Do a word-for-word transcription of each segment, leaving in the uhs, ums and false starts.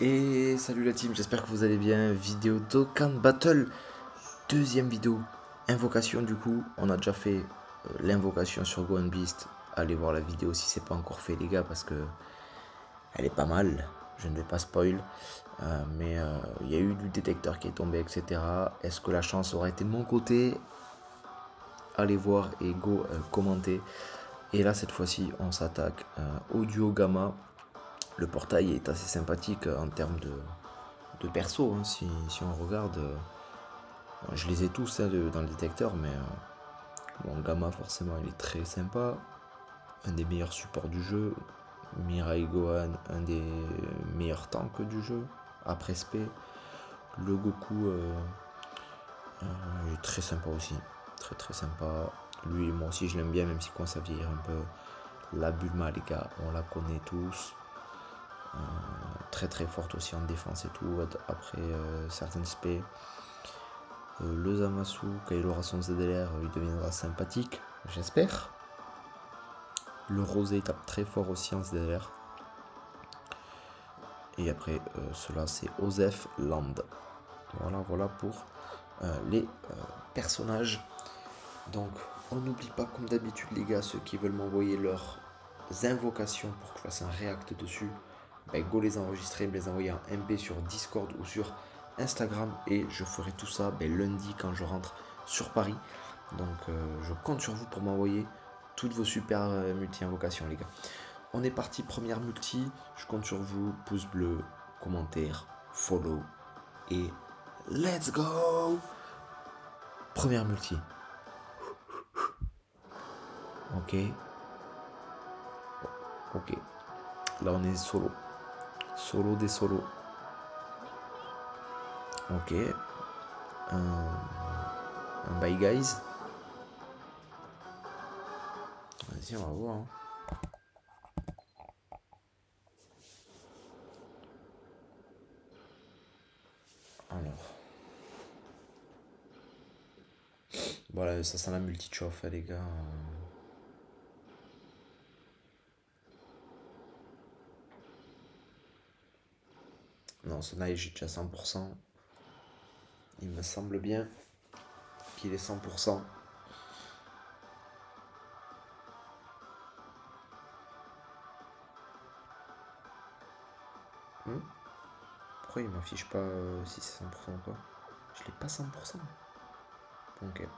Et salut la team, j'espère que vous allez bien. Vidéo Dokkan Battle, deuxième vidéo, invocation du coup. On a déjà fait euh, l'invocation sur Gohan Beast. Allez voir la vidéo si c'est pas encore fait les gars, parce que elle est pas mal. Je ne vais pas spoil, euh, mais il euh, y a eu du détecteur qui est tombé, et cetera. Est-ce que la chance aura été de mon côté? Allez voir et go euh, commenter. Et là cette fois-ci on s'attaque euh, au duo Gamma. Le portail est assez sympathique en termes de, de perso, hein, si, si on regarde. Euh, je les ai tous hein, de, dans le détecteur, mais euh, bon, Gamma forcément il est très sympa. Un des meilleurs supports du jeu. Mirai Gohan, un des meilleurs tanks du jeu, après S P. Le Goku euh, euh, il est très sympa aussi. Très très sympa. Lui, moi aussi je l'aime bien, même si on commence à vieillir un peu. La Bulma les gars, on la connaît tous. Euh, très très forte aussi en défense et tout après euh, certaines spé. Euh, le Zamasu, quand il aura son Z L R, il deviendra sympathique, j'espère. Le rosé tape très fort aussi en Z L R. Et après euh, cela c'est Osef Land. Voilà voilà pour euh, les euh, personnages. Donc on n'oublie pas comme d'habitude les gars, ceux qui veulent m'envoyer leurs invocations pour que je fasse un react dessus, ben go les enregistrer, me les envoyer en M P sur Discord ou sur Instagram, et je ferai tout ça ben, lundi quand je rentre sur Paris. Donc euh, je compte sur vous pour m'envoyer toutes vos super euh, multi-invocations les gars. On est parti, première multi, je compte sur vous, pouce bleu, commentaire, follow, et let's go. Première multi. Ok. Ok. Là on est solo. Solo des solos. Ok. Un, un bye guys. Vas-y, on va voir. Hein. Alors. Voilà, ça sent la multi-chauffe, les gars. Non, son A I j'ai déjà cent pour cent. Il me semble bien qu'il est cent pour cent. Hmm. Pourquoi il m'affiche pas euh, si c'est cent pour cent ou quoi? Je l'ai pas cent pour cent. Ok.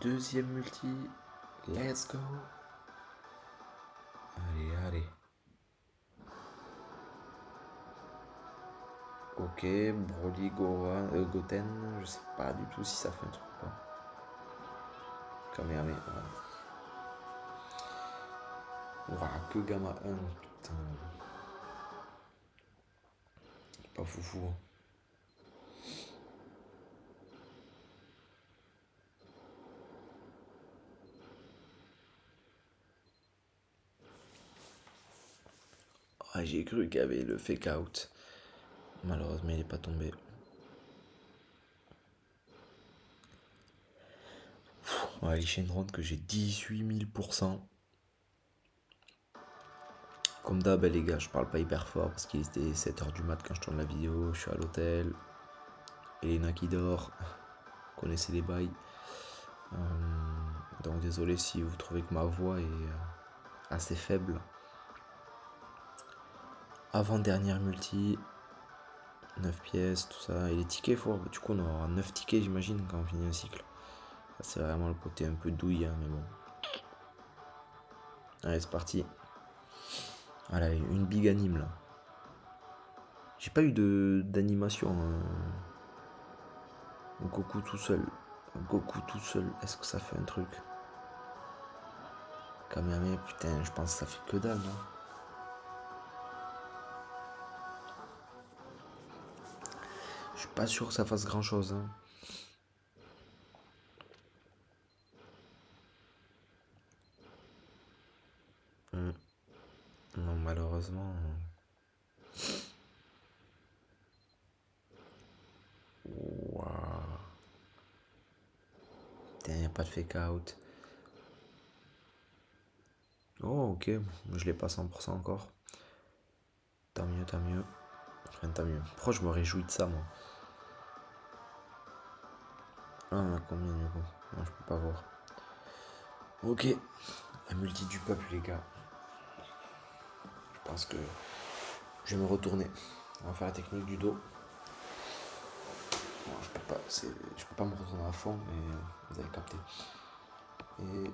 Deuxième multi. Let's go. Allez, allez. Ok, Broly, Gohan, euh, Goten, je sais pas du tout si ça fait un truc ou pas. Kamehameha. Ouah, que Gamma un, putain. Pas foufou. Hein. Ah, j'ai cru qu'il y avait le fake out. Malheureusement, il n'est pas tombé. On va aller chez une ronde que j'ai dix-huit mille pour cent. Comme d'hab, les gars, je parle pas hyper fort parce qu'il était sept heures du mat quand je tourne la vidéo. Je suis à l'hôtel. Elena qui dort. Vous connaissez les bails. Euh, donc, désolé si vous trouvez que ma voix est assez faible. Avant-dernière multi. neuf pièces, tout ça, et les tickets fort, du coup on aura neuf tickets j'imagine quand on finit un cycle. C'est vraiment le côté un peu douille hein, mais bon. Allez c'est parti. Allez, une big anime là. J'ai pas eu de d'animation hein. Goku tout seul. Goku tout seul, est-ce que ça fait un truc? Kamehameha, putain je pense que ça fait que dalle non. Je suis pas sûr que ça fasse grand chose. Hein. Mmh. Non, malheureusement. Waouh. Putain, y a pas de fake out. Oh, ok. Je l'ai pas cent pour cent encore. Tant mieux, tant mieux. Rien de mieux. Pourquoi je me réjouis de ça, moi? Ah, on a combien du coup? Non, je peux pas voir. Ok. La multi du peuple, les gars. Je pense que je vais me retourner. On va faire la technique du dos. Bon, je peux pas, c'est, je peux pas me retourner à fond, mais vous avez capté. Et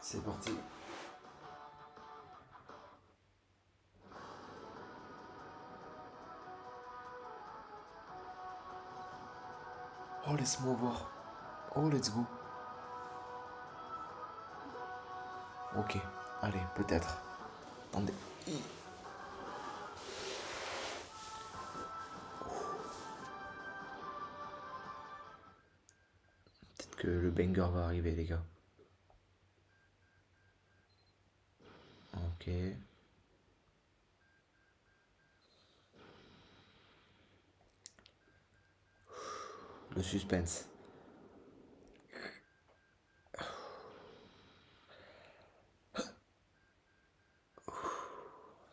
c'est parti. Oh, laisse-moi voir. Oh, let's go. Ok, allez, peut-être. Attendez. Peut-être que le banger va arriver, les gars. Ok. Le suspense.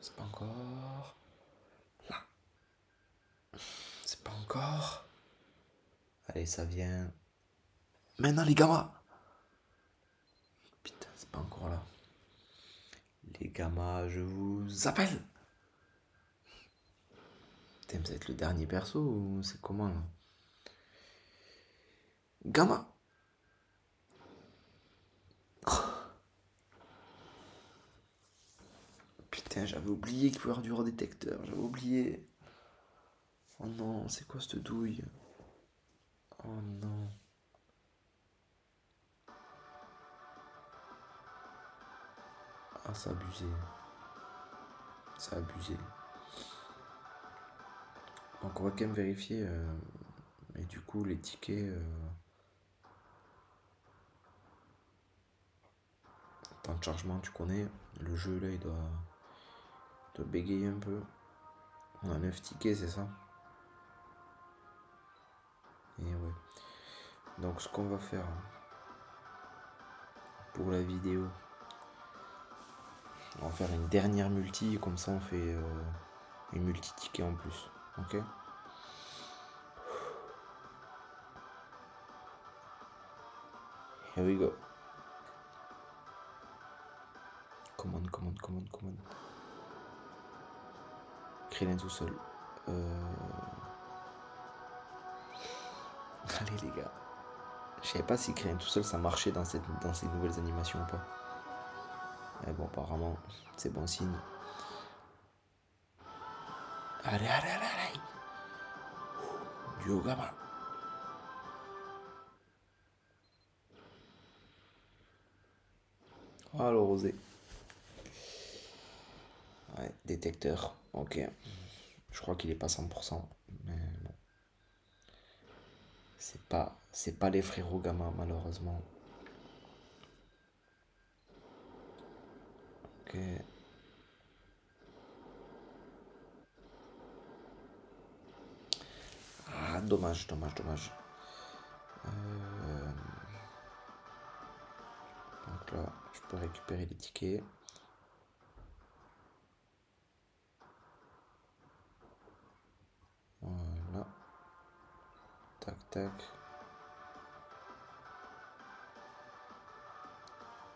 C'est pas encore. C'est pas encore. Allez, ça vient. Maintenant, les gammas. Putain, c'est pas encore là. Les gammas, je vous appelle. Putain, ça va être le dernier perso ou c'est comment là? Gamma. Oh. Putain, j'avais oublié qu'il pouvait y avoir du redétecteur, j'avais oublié. Oh non, c'est quoi cette douille? Oh non. Ah, c'est abusé. C'est abusé. Donc on va quand même vérifier. Euh... Mais du coup, les tickets... Euh... de chargement, tu connais le jeu, là il doit, il doit bégayer un peu. On a neuf tickets, c'est ça? Et ouais, donc ce qu'on va faire pour la vidéo, on va faire une dernière multi, comme ça on fait euh, une multi ticket en plus. Ok, here we go. Commande, commande, commande, commande. Krillin tout seul. Euh... Allez les gars. Je savais pas si Krillin tout seul ça marchait dans, cette, dans ces nouvelles animations ou pas. Mais bon, apparemment, c'est bon signe. Allez, allez, allez, allez. Du haut, gamin. Ah, le rosé. Ouais, détecteur, ok. Je crois qu'il est pas cent pour cent, mais bon. C'est pas, c'est pas les frérots gamins, malheureusement. Ok. Ah, dommage, dommage, dommage. Euh... Donc là, je peux récupérer les tickets. Voilà. Tac, tac.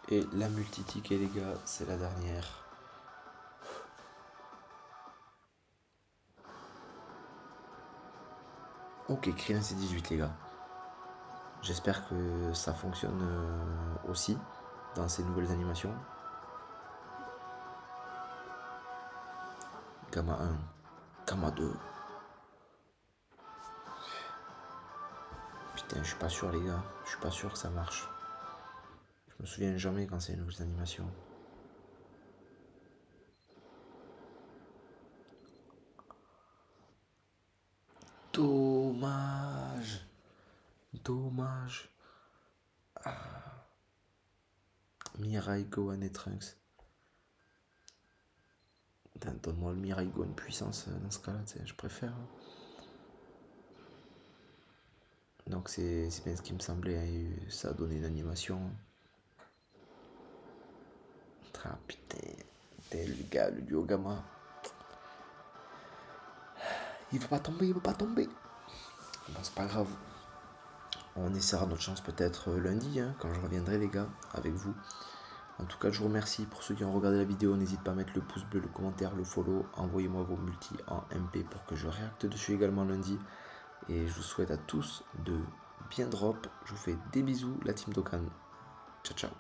Et la multi-ticket, les gars, c'est la dernière. Ok, Krillin, c'est dix-huit, les gars. J'espère que ça fonctionne euh, aussi dans ces nouvelles animations. Gamma un, Gamma deux. Je suis pas sûr les gars, je suis pas sûr que ça marche. Je me souviens jamais quand c'est une nouvelle animation. Dommage. Dommage. Ah. Mirai Gohan et Trunks. Donne-moi le Mirai Gohan puissance dans ce cas-là, je préfère. Hein. Donc c'est bien ce qui me semblait, hein, ça a donné une animation. Ah putain, tel gars, le duo gamma. Il veut pas tomber, il veut pas tomber. Bon, c'est pas grave. On essaiera notre chance peut-être lundi, hein, quand je reviendrai les gars, avec vous. En tout cas, je vous remercie pour ceux qui ont regardé la vidéo. N'hésite pas à mettre le pouce bleu, le commentaire, le follow. Envoyez-moi vos multis en M P pour que je réacte dessus également lundi. Et je vous souhaite à tous de bien drop. Je vous fais des bisous, la team Dokkan. Ciao, ciao.